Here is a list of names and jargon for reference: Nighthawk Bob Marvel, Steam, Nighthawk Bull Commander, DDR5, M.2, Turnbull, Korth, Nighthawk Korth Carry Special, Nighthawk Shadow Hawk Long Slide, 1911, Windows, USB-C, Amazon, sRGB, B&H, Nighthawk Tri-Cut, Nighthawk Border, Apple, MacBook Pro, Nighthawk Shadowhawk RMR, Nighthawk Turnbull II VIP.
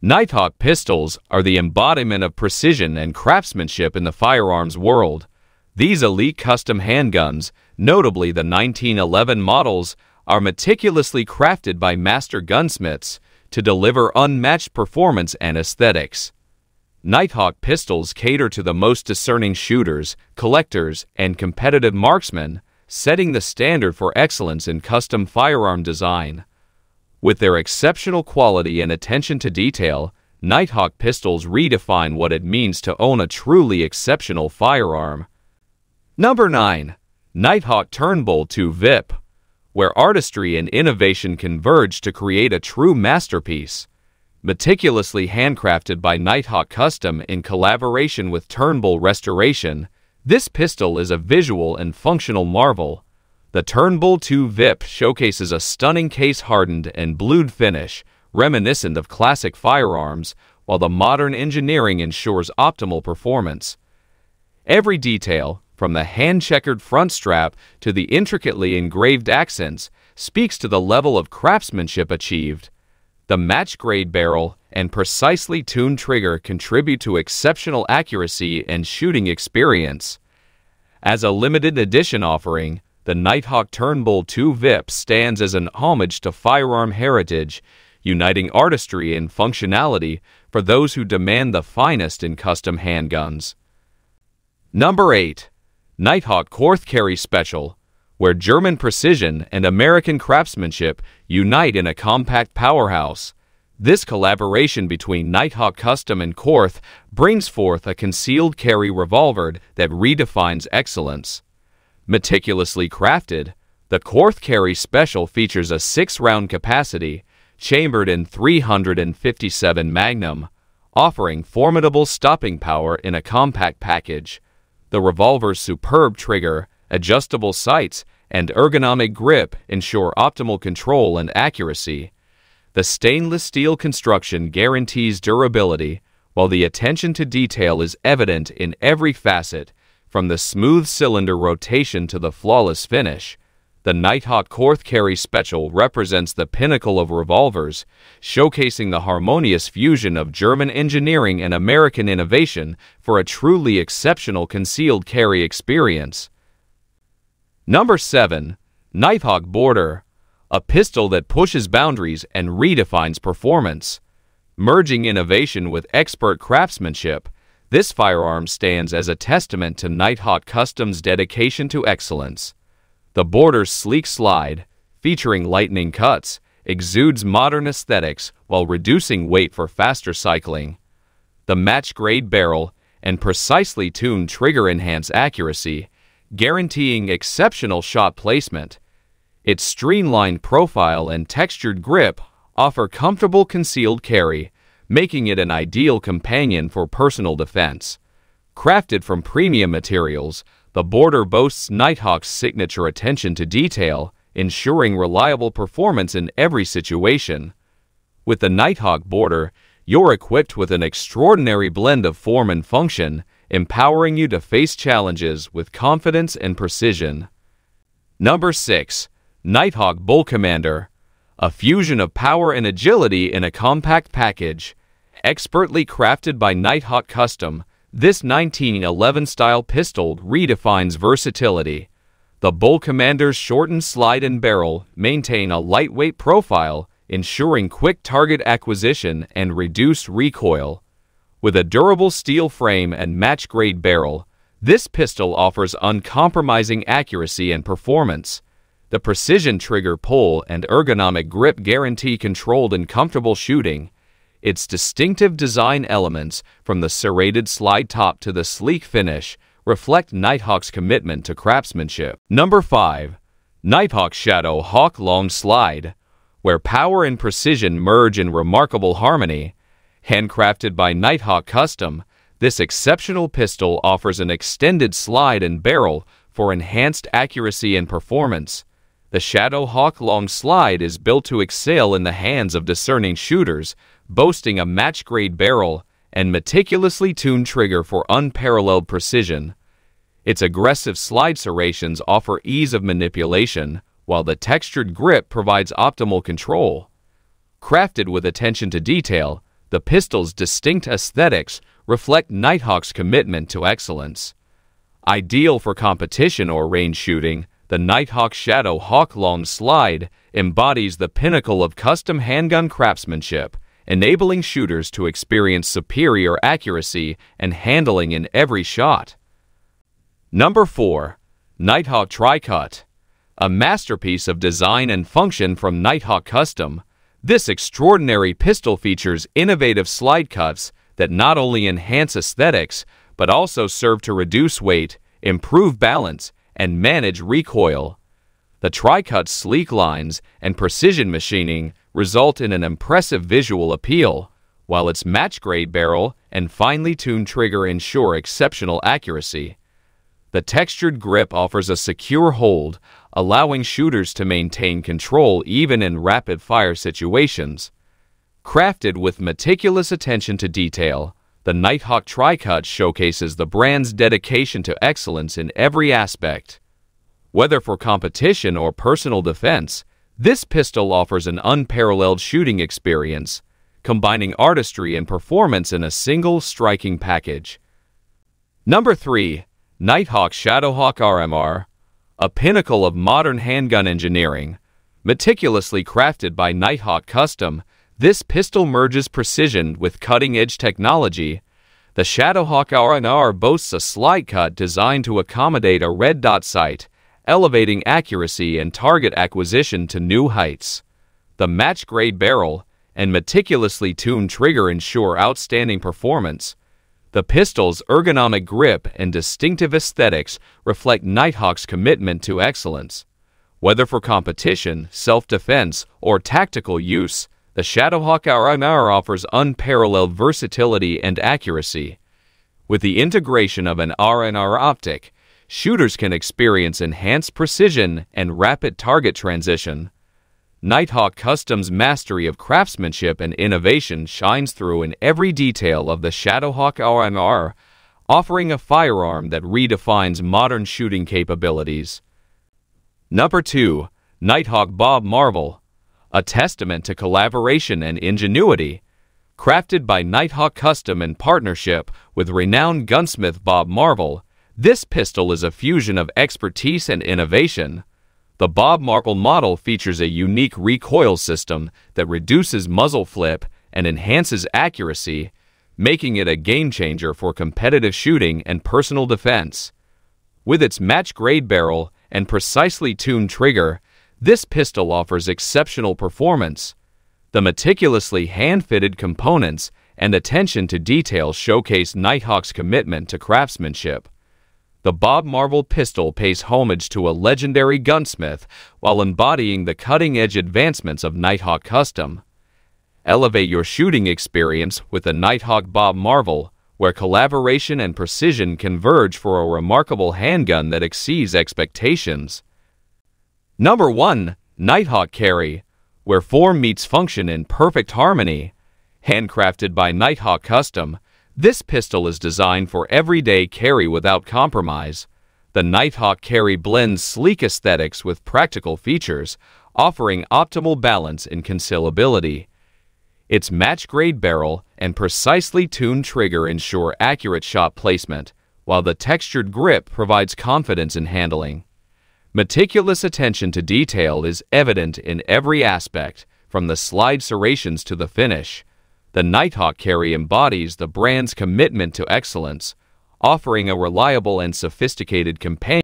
Nighthawk pistols are the embodiment of precision and craftsmanship in the firearms world. These elite custom handguns, notably the 1911 models, are meticulously crafted by master gunsmiths to deliver unmatched performance and aesthetics. Nighthawk pistols cater to the most discerning shooters, collectors, and competitive marksmen, setting the standard for excellence in custom firearm design. With their exceptional quality and attention to detail, Nighthawk pistols redefine what it means to own a truly exceptional firearm. Number 9. Nighthawk Turnbull II VIP, where artistry and innovation converge to create a true masterpiece. Meticulously handcrafted by Nighthawk Custom in collaboration with Turnbull Restoration, this pistol is a visual and functional marvel. The Turnbull II VIP showcases a stunning case-hardened and blued finish, reminiscent of classic firearms, while the modern engineering ensures optimal performance. Every detail, from the hand-checkered front strap to the intricately engraved accents, speaks to the level of craftsmanship achieved. The match-grade barrel and precisely tuned trigger contribute to exceptional accuracy and shooting experience. As a limited edition offering, the Nighthawk Turnbull II VIP stands as an homage to firearm heritage, uniting artistry and functionality for those who demand the finest in custom handguns. Number 8. Nighthawk Korth Carry Special, where German precision and American craftsmanship unite in a compact powerhouse. This collaboration between Nighthawk Custom and Korth brings forth a concealed carry revolver that redefines excellence. Meticulously crafted, the Korth Carry Special features a 6-round capacity, chambered in .357 Magnum, offering formidable stopping power in a compact package. The revolver's superb trigger, adjustable sights, and ergonomic grip ensure optimal control and accuracy. The stainless steel construction guarantees durability, while the attention to detail is evident in every facet, from the smooth cylinder rotation to the flawless finish. The Nighthawk Korth Carry Special represents the pinnacle of revolvers, showcasing the harmonious fusion of German engineering and American innovation for a truly exceptional concealed carry experience. Number 7. Nighthawk Border, a pistol that pushes boundaries and redefines performance. Merging innovation with expert craftsmanship, this firearm stands as a testament to Nighthawk Custom's dedication to excellence. The Border's sleek slide, featuring lightning cuts, exudes modern aesthetics while reducing weight for faster cycling. The match-grade barrel and precisely tuned trigger enhance accuracy, guaranteeing exceptional shot placement. Its streamlined profile and textured grip offer comfortable concealed carry, making it an ideal companion for personal defense. Crafted from premium materials, the Border boasts Nighthawk's signature attention to detail, ensuring reliable performance in every situation. With the Nighthawk Border, you're equipped with an extraordinary blend of form and function, empowering you to face challenges with confidence and precision. Number 6. Nighthawk Bull Commander, a fusion of power and agility in a compact package. Expertly crafted by Nighthawk Custom, this 1911-style pistol redefines versatility. The Bull Commander's shortened slide and barrel maintain a lightweight profile, ensuring quick target acquisition and reduced recoil. With a durable steel frame and match-grade barrel, this pistol offers uncompromising accuracy and performance. The precision trigger pull and ergonomic grip guarantee controlled and comfortable shooting. Its distinctive design elements, from the serrated slide top to the sleek finish, reflect Nighthawk's commitment to craftsmanship. Number 5. Nighthawk Shadow Hawk Long Slide, where power and precision merge in remarkable harmony. Handcrafted by Nighthawk Custom, this exceptional pistol offers an extended slide and barrel for enhanced accuracy and performance. The Shadow Hawk Long Slide is built to excel in the hands of discerning shooters, boasting a match-grade barrel and meticulously tuned trigger for unparalleled precision. Its aggressive slide serrations offer ease of manipulation, while the textured grip provides optimal control. Crafted with attention to detail, The pistol's distinct aesthetics reflect Nighthawk's commitment to excellence. Ideal for competition or range shooting, the Nighthawk Shadow Hawk Long Slide embodies the pinnacle of custom handgun craftsmanship, enabling shooters to experience superior accuracy and handling in every shot. Number 4. Nighthawk Tri-Cut. A masterpiece of design and function from Nighthawk Custom, this extraordinary pistol features innovative slide cuts that not only enhance aesthetics, but also serve to reduce weight, improve balance, and manage recoil. The tri-cut's sleek lines and precision machining result in an impressive visual appeal, while its match-grade barrel and finely tuned trigger ensure exceptional accuracy. The textured grip offers a secure hold, allowing shooters to maintain control even in rapid-fire situations. Crafted with meticulous attention to detail, the Nighthawk Tri-Cut showcases the brand's dedication to excellence in every aspect. Whether for competition or personal defense, this pistol offers an unparalleled shooting experience, combining artistry and performance in a single striking package. Number 3. Nighthawk Shadowhawk RMR, a pinnacle of modern handgun engineering. Meticulously crafted by Nighthawk Custom, this pistol merges precision with cutting-edge technology. The Shadowhawk RMR boasts a slide cut designed to accommodate a red dot sight, elevating accuracy and target acquisition to new heights. The match-grade barrel and meticulously tuned trigger ensure outstanding performance. The pistol's ergonomic grip and distinctive aesthetics reflect Nighthawk's commitment to excellence. Whether for competition, self-defense, or tactical use, the Shadowhawk RMR offers unparalleled versatility and accuracy. With the integration of an RMR optic, shooters can experience enhanced precision and rapid target transition. Nighthawk Custom's mastery of craftsmanship and innovation shines through in every detail of the Shadowhawk RMR, offering a firearm that redefines modern shooting capabilities. Number 2. Nighthawk Bob Marvel, a testament to collaboration and ingenuity. Crafted by Nighthawk Custom in partnership with renowned gunsmith Bob Marvel, this pistol is a fusion of expertise and innovation. The Bob Marvel model features a unique recoil system that reduces muzzle flip and enhances accuracy, making it a game-changer for competitive shooting and personal defense. With its match-grade barrel and precisely tuned trigger, this pistol offers exceptional performance. The meticulously hand-fitted components and attention to detail showcase Nighthawk's commitment to craftsmanship. The Bob Marvel pistol pays homage to a legendary gunsmith while embodying the cutting-edge advancements of Nighthawk Custom. Elevate your shooting experience with the Nighthawk Bob Marvel, where collaboration and precision converge for a remarkable handgun that exceeds expectations. Number 1. Nighthawk Carry, where form meets function in perfect harmony. Handcrafted by Nighthawk Custom, this pistol is designed for everyday carry without compromise. The Nighthawk Carry blends sleek aesthetics with practical features, offering optimal balance and concealability. Its match-grade barrel and precisely tuned trigger ensure accurate shot placement, while the textured grip provides confidence in handling. Meticulous attention to detail is evident in every aspect, from the slide serrations to the finish. The Nighthawk Carry embodies the brand's commitment to excellence, offering a reliable and sophisticated companion